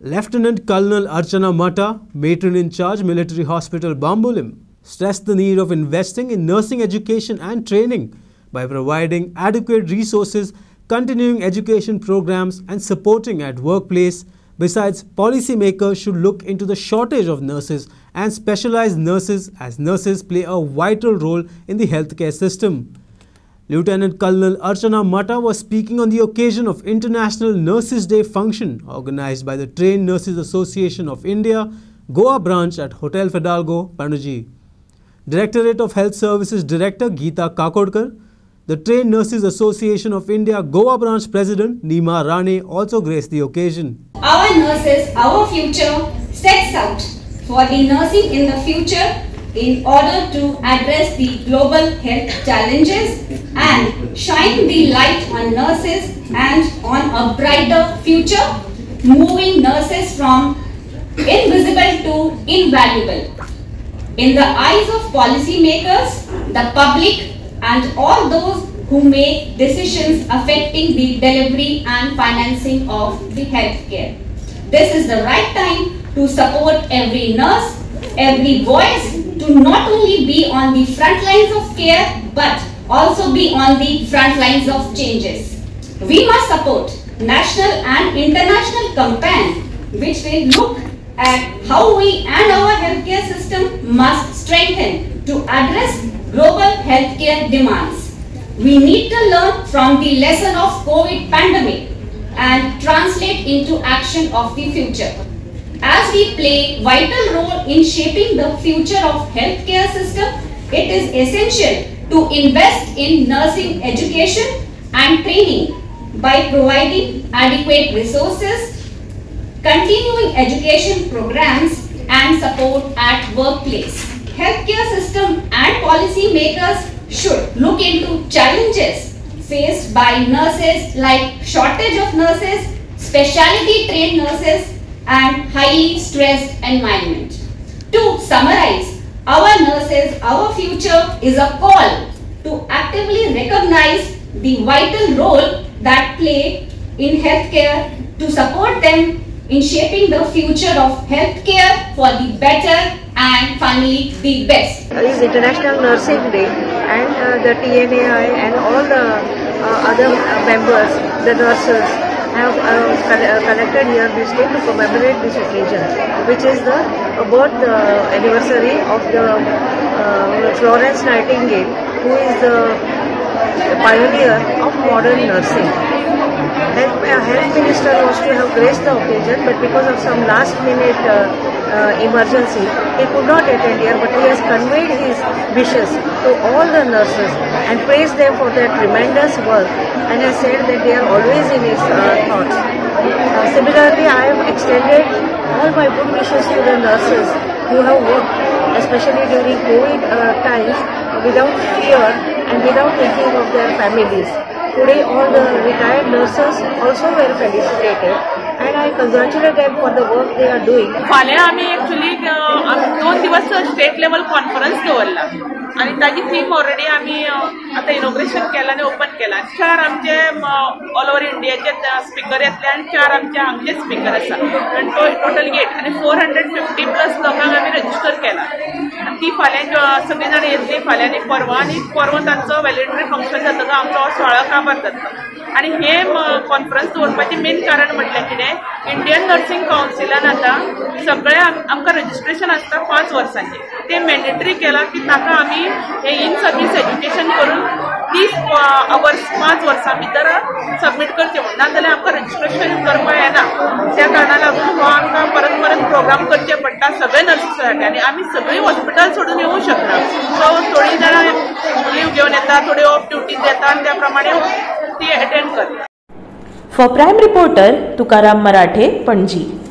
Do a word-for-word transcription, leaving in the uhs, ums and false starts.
Lieutenant Colonel Archana Mata, matron in charge, Military Hospital Bambulim, stressed the need of investing in nursing education and training by providing adequate resources, continuing education programs and supporting at workplace. Besides, policymakers should look into the shortage of nurses and specialized nurses, as nurses play a vital role in the healthcare system. Lieutenant Colonel Archana Mata was speaking on the occasion of International Nurses Day function organized by the Trained Nurses Association of India, Goa branch at Hotel Fidalgo, Panaji. Directorate of Health Services Director Geeta Kakodkar, the Trained Nurses Association of India, Goa branch President Neema Rane also graced the occasion. Our nurses, our future, sets out for the nursing in the future in order to address the global health challenges and shine the light on nurses and on a brighter future, moving nurses from invisible to invaluable. In the eyes of policymakers, the public and all those who make decisions affecting the delivery and financing of the healthcare. This is the right time to support every nurse, every voice, to not only be on the front lines of care but also be on the front lines of changes. We must support national and international campaigns which will look at how we and our healthcare system must strengthen to address global healthcare demands. We need to learn from the lesson of COVID pandemic and translate into action of the future. As we play a vital role in shaping the future of healthcare system, it is essential to invest in nursing education and training by providing adequate resources, continuing education programs and support at workplace. Healthcare system and policy makers should look into challenges faced by nurses like shortage of nurses, specialty trained nurses, and highly stressed environment. To summarize, our nurses, our future is a call to actively recognize the vital role that play in healthcare, to support them in shaping the future of healthcare for the better and finally the best. It is International Nursing Day and uh, the T N A I and all the uh, other members, the nurses, have uh, collected here this day to commemorate this occasion, which is the birth uh, anniversary of the uh, Florence Nightingale, who is the pioneer of modern nursing. Health, uh, health minister was to have graced the occasion, but because of some last minute uh, uh, emergency, he could not attend here, but he has conveyed his wishes to all the nurses and praised them for their tremendous work, and has said that they are always in his uh, thoughts. Uh, similarly, I have extended all my good wishes to the nurses who have worked, especially during COVID uh, times, without fear and without thinking of their families. Today, all the retired nurses also were felicitated, and I congratulate them for the work they are doing. Actually, the state level conference. And the theme already at the inauguration and open. All over India, speaker and four speakers. Total gate and four hundred fifty plus registered. And the voluntary function and conference main Indian Nursing Council and registration they mandatory in service education करून these hours पांच वर्षा भीतर submit करते हो ना तले आपका registration करवा है ना त्या कारण लागू हो आपका परत परत प्रोग्राम करते पड़ता सगळे नर्सेस आणि आम्ही सगळे हॉस्पिटल सोडून येऊ शकतो सो थोडी जरा लीव घेऊन येतात थोडे ऑफ ड्यूटी देतात त्याप्रमाणे ती अटेंड करतात. For prime reporter Tukaram Marathe, Panaji.